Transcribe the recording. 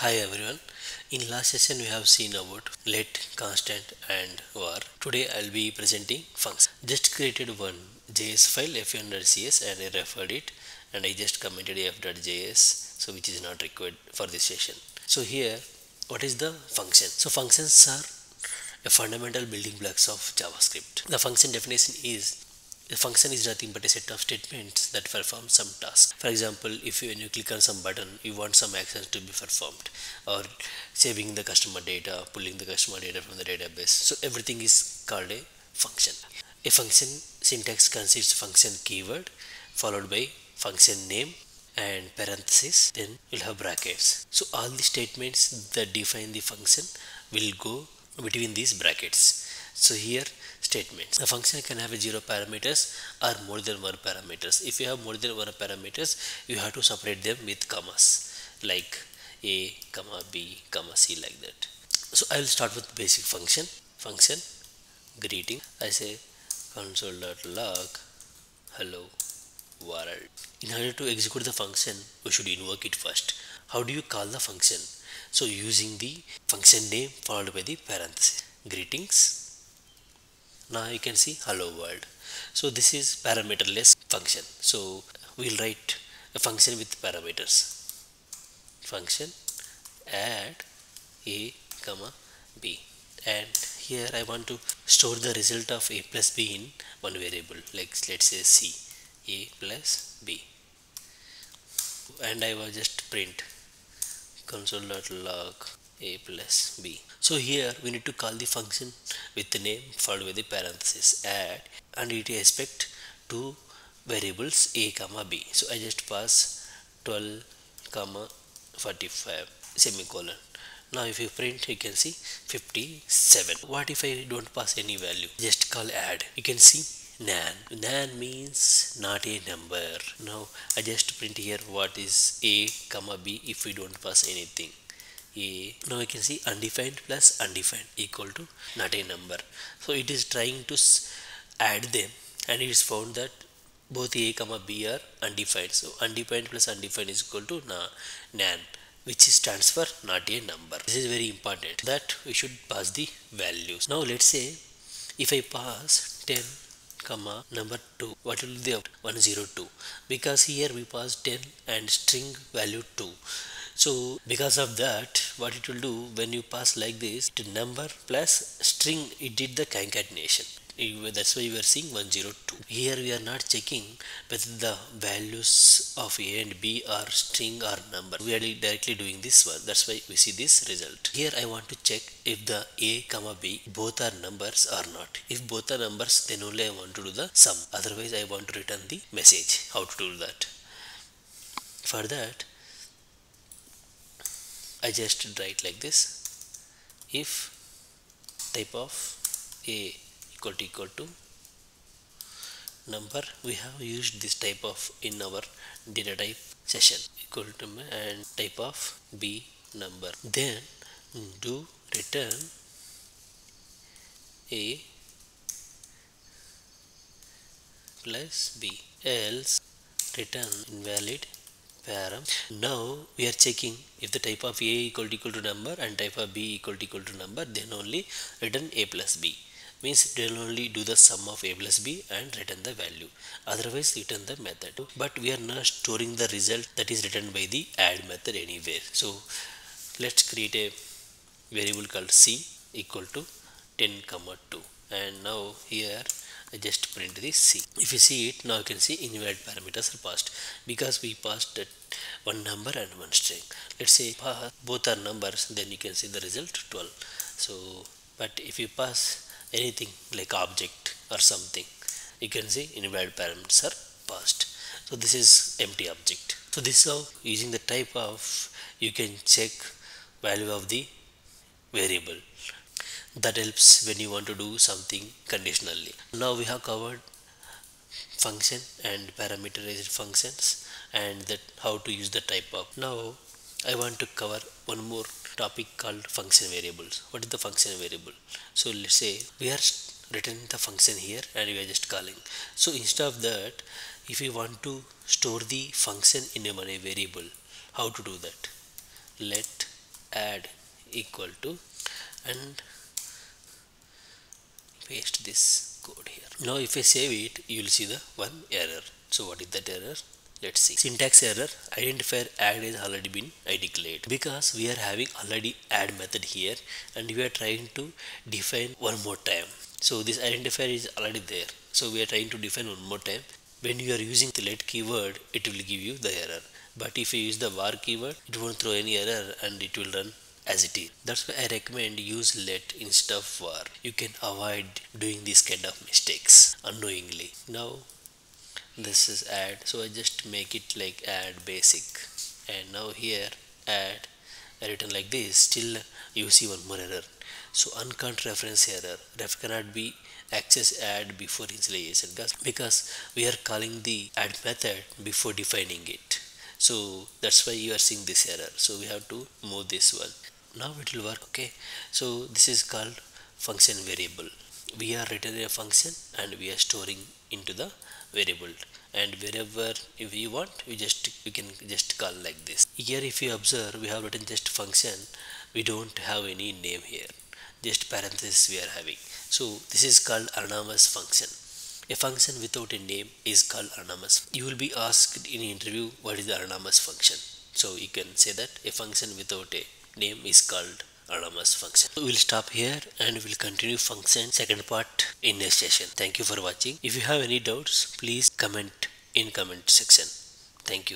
Hi everyone, in last session we have seen about let, constant and var. Today I'll be presenting functions. Just created one JS file f1.js and I referred it and I just commented f.js, so which is not required for this session. So here what is the function? So functions are a fundamental building blocks of JavaScript. The function definition is a function is nothing but a set of statements that perform some task. For example, when you click on some button, you want some actions to be performed, or saving the customer data, pulling the customer data from the database. So everything is called a function. A function syntax consists of function keyword followed by function name and parenthesis, then you'll have brackets. So all the statements that define the function will go between these brackets. So here statements. The function can have 0 parameters or more than 1 parameters. If you have more than 1 parameters, you have to separate them with commas like a, comma b, comma c, like that. So I will start with basic function. Function greeting. I say console.log hello world. In order to execute the function, we should invoke it first. How do you call the function? So using the function name followed by the parenthesis. Greetings. Now you can see hello world. So this is parameterless function. So we'll write a function with parameters. Function add a comma b, and here I want to store the result of a plus b in one variable, like let's say c, a plus b, and I will just print console.log a plus b. So here we need to call the function with the name followed by the parenthesis add, and it expects two variables a comma b. So I just pass 12 comma 45 semicolon. Now if you print, you can see 57. What if I don't pass any value? Just call add. You can see NaN. NaN means not a number. Now I just print here what is a comma b if we don't pass anything. Now you can see undefined plus undefined equal to not a number. So it is trying to add them, and it is found that both a comma b are undefined. So undefined plus undefined is equal to NaN, which stands for not a number. This is very important that we should pass the values. Now let's say if I pass 10 comma number 2, what will be the 102? Because here we pass 10 and string value 2. So because of that, what it will do, when you pass like this to number plus string, it did the concatenation. That's why you are seeing 102. Here we are not checking whether the values of a and b are string or number. We are directly doing this one. That's why we see this result. Here I want to check if the a comma b both are numbers or not. If both are numbers, then only I want to do the sum. Otherwise I want to return the message. How to do that? For that, I just write like this: if type of a equal to number. We have used this type of in our data type session, equal to, and type of b number, then do return a plus b, else return invalid param. Now we are checking if the type of a equal to number and type of b equal to number, then only return a plus b. Means it will only do the sum of a plus b and return the value. Otherwise return the method. But we are not storing the result that is returned by the add method anywhere. So let's create a variable called c equal to 10 comma 2, and now here I just print this c. If you see it, now you can see invalid parameters are passed because we passed that one number and one string. Let's say both are numbers, then you can see the result 12. So but if you pass anything like object or something, you can see invalid parameters are passed. So this is empty object. So this is how, using the type of, you can check value of the variable. That helps when you want to do something conditionally. Now we have covered function and parameterized functions and that how to use the type of. Now I want to cover one more topic called function variables. What is the function variable? So let's say we are returning the function here and we are just calling. So instead of that, if we want to store the function in a variable, how to do that? Let add equal to and paste this code here. Now if I save it, you will see the one error. So what is that error? Let's see. Syntax error, identifier add has already been declared, because we are having already add method here and we are trying to define one more time. So this identifier is already there. So we are trying to define one more time. When you are using the let keyword, it will give you the error. But if you use the var keyword, it won't throw any error and it will run as it is. That's why I recommend use let instead of var. You can avoid doing this kind of mistakes unknowingly. Now this is add, so I just make it like add basic, and now here add written like this, still you see one more error. So uncount reference error, ref cannot be access add before initialization, because we are calling the add method before defining it. So that's why you are seeing this error. So we have to move this one. Now it will work. Okay, so this is called function variable. We are written a function and we are storing into the variable, and wherever if you want, you can just call like this. Here if you observe, we have written just function, we don't have any name here, just parenthesis we are having. So this is called anonymous function. A function without a name is called anonymous. You will be asked in interview what is the anonymous function. So you can say that a function without a name is called anonymous function. So we will stop here and we will continue function second part in next session. Thank you for watching. If you have any doubts, please comment in comment section. Thank you.